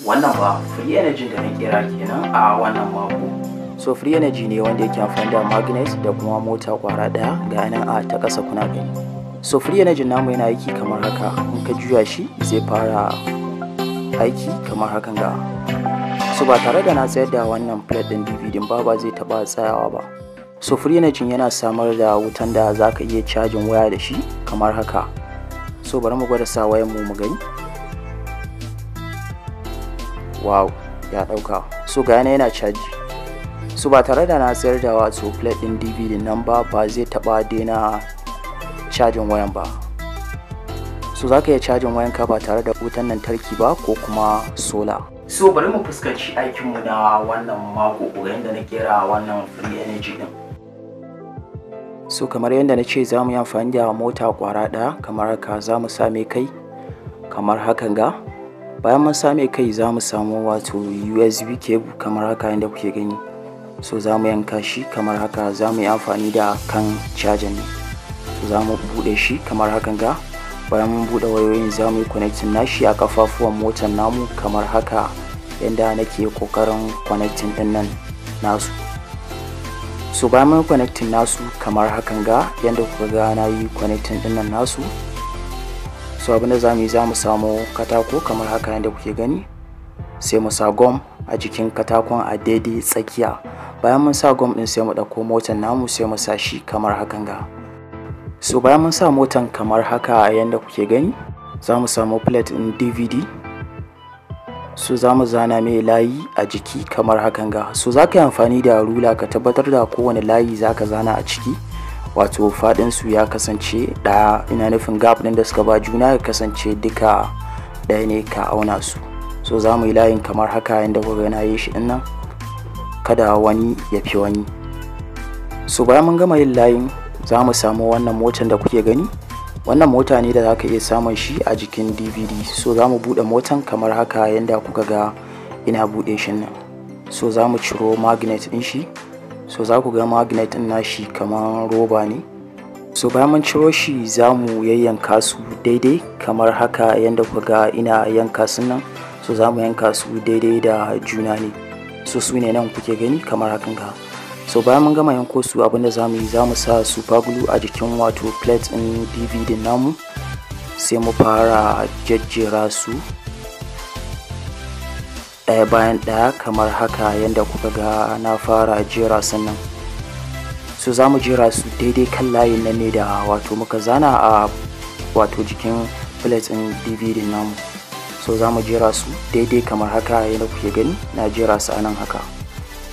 wannan ba free energy da nake kira kenan a wannan mako. So free energy ne wanda yake amfani da magnet da kuma mota kwara daya ga nan a ta kasa kuna gani. So free energy namu yana aiki kamar haka, in ka juya shi zai fara aiki kamar hakan ga. So ba tare da na tsayar da wannan plate din DVD ba zai taba tsayawa ba. So free energy yana samar da wutan da zaka iya charging waya da shi kamar haka. So bari mu gwada sa wayar mu gani. Wow, ya dauka. So ga yana charge. So ba tare da na tsayar da wato plate din DVD nan ba zai taba daina charging wayan ba. So zaka iya charging wayan ka ba tare da wutan lantarki ba ko kuma solar. So bari mu fuskanci aikin mu na wannan mako yanda na kira wannan free energy din. So kamar yanda nace zamu yi amfani da mota kwara daya kamar haka, zamu same kai kamar hakan ga. Bayan mun same kai zamu samu wato USB cable kamar haka yanda kuke gani. So zamu yanka shi kamar haka, zamu yi amfani da kan charger ne. Zamu bude shi kamar hakan ga. Bayan mun bude wayoyin zamu yi connecting nashi a kafafuwan motar namu kamar haka yanda nake kokarin connecting din nan nasu. So bayan mun connecting nasu kamar hakan ga yanda kuka ga na yi connecting din nan nasu. So abinda zamu yi zamu samu katako kamar haka yanda kuke gani, sai mu sa gum a jikin katakon a daidai tsakiya. Bayan mun sa gum din sai mu dauko motan namu sai mu sa shi kamar hakan ga. So bayan mun sa motan kamar haka yanda kuke gani, zamu samu plate din DVD. So zamu zana mai layi a jiki kamar hakan ga. So zaka yi amfani da ruler ka tabbatar da kowane layi zaka zana a ciki wato fadin su ya kasance daya, ina nufin gap din da suka ba juna ya kasance duka daya ne ka auna su. So zamu yi layin kamar haka yanda kuka na yi shi dinnan, kada wani ya fi wani. So bayan mun gama yin layin zamu samu wannan motar da kuke gani, wannan mota ne da zaka iya samun shi a jikin DVD. So zamu bude motar kamar haka yanda kuka ga ina bude shi nan. So zamu ciro magnet din shi. So za ku ga magnet din nashi kamar roba ne. So bayan mun ciro shi zamu yayyanka su daidai kamar haka yanda kuka ga ina yanka su nan. So zamu yanka su daidai da juna ne. So su ne nan kuke gani kamar hakan ga. So bayan mun gama yanko su abinda zamu yi zamu sa super glue a jikin wato plate din DVD namu sai mu fara jajjera su ɗaya bayan ɗaya kamar haka yanda kuka ga na fara jera sannan. So zamu jera su daidai kan layin nan ne da wato muka zana a wato jikin plate din DVD namu. So zamu jera su daidai kamar haka yanda kuke gani na jera su anan haka.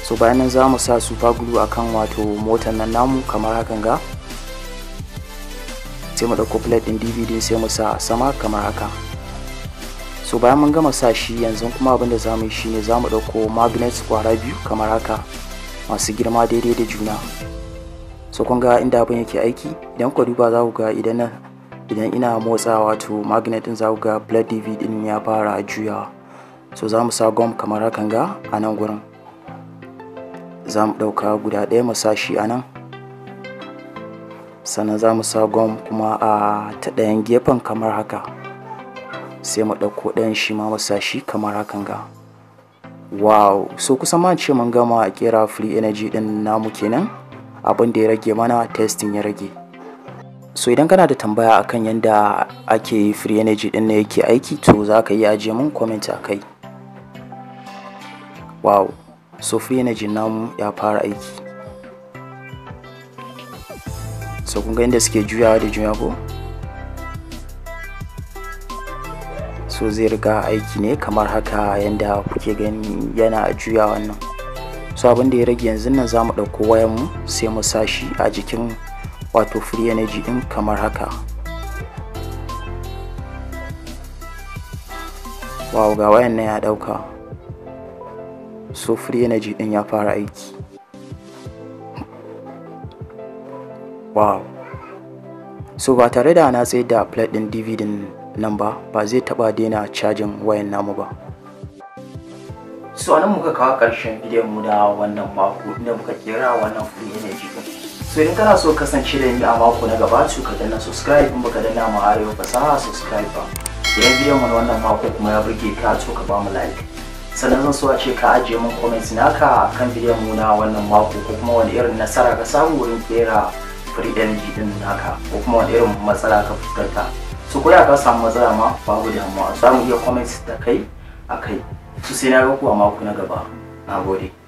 So bayan nan zamu sa super glue akan wato motar nan namu kamar hakan ga. Sai mu dauko plate din DVD sai mu sa sama kamar haka. So bayan mun gama sa shi yanzu kuma abinda zamu yi shine zamu dauko magnets kwara biyu kamar haka masu girma daidai da juna. So kun ga inda abin yake aiki, idan ku duba za ku ga idan ina motsa wato magnet din za ku ga plate DVD din ya fara juyawa. So zamu sa gum kamar hakan ga a nan gurin. Zamu dauka guda daya mu sa shi a nan. Sannan zamu sa gum kuma a ta dayan gefen kamar haka. Sai mu dauko dan shi ma masa shi kamar hakan ga. Wow, so kusan ma ce mun gama kira free energy din namu kenan. Abin da ya rage mana testing ya rage. So idan kana da tambaya akan yanda ake free energy din ne yake aiki to zaka iya aje mun comment akai. Wow, so free energy namu ya fara aiki. So kun ga inda suke juyawa da juna ko? So zai riga aiki ne kamar haka yanda kuke gani yana juya wannan. So abin da ya rage yanzu nan zamu dauko wayan mu sai mu sa shi a jikin wato free energy din kamar haka. Wow, ga wayan nan ya dauka. So free energy din ya fara aiki. Wow. So ba tare da na tsayar da plate din DVD nan ba zai taba daina charging wayan namu ba. So anan muka kawo karshen bidiyon mu da wannan mako inda muka kira wannan free energy din. So idan kana so kasance da ni a mako na gaba to ka danna subscribe, in baka danna ma Arewa Fasaha subscribe ba. bidiyon mu wannan mako kuma ya burge ka so ka ba mu like. Sannan zan so a ce ka ajiye mun comments naka akan bidiyon mu na wannan mako ko kuma wani irin nasara ka samu wurin kera free energy din naka ko kuma wani irin matsala ka fuskanta. So ko ya ka samu matsala ma babu damuwa. Za mu iya comments da kai akai. So sai na ga ku a mako na gaba. Nagode.